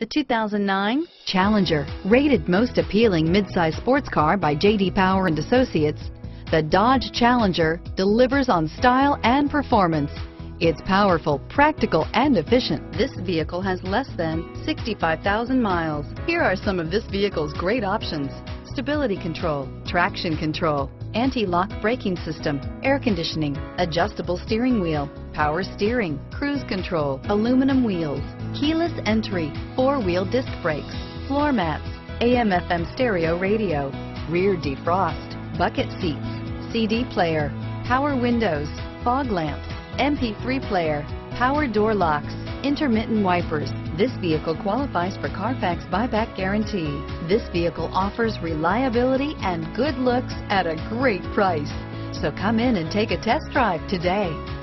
The 2009 Challenger, rated most appealing midsize sports car by J.D. Power and Associates, the Dodge Challenger delivers on style and performance. It's powerful, practical, and efficient. This vehicle has less than 65,000 miles. Here are some of this vehicle's great options: stability control, traction control, anti-lock braking system, air conditioning, adjustable steering wheel, power steering, cruise control, aluminum wheels, keyless entry, four-wheel disc brakes, floor mats, AM/FM stereo radio, rear defrost, bucket seats, CD player, power windows, fog lamps, MP3 player, power door locks, intermittent wipers. This vehicle qualifies for Carfax buyback guarantee. This vehicle offers reliability and good looks at a great price. So come in and take a test drive today.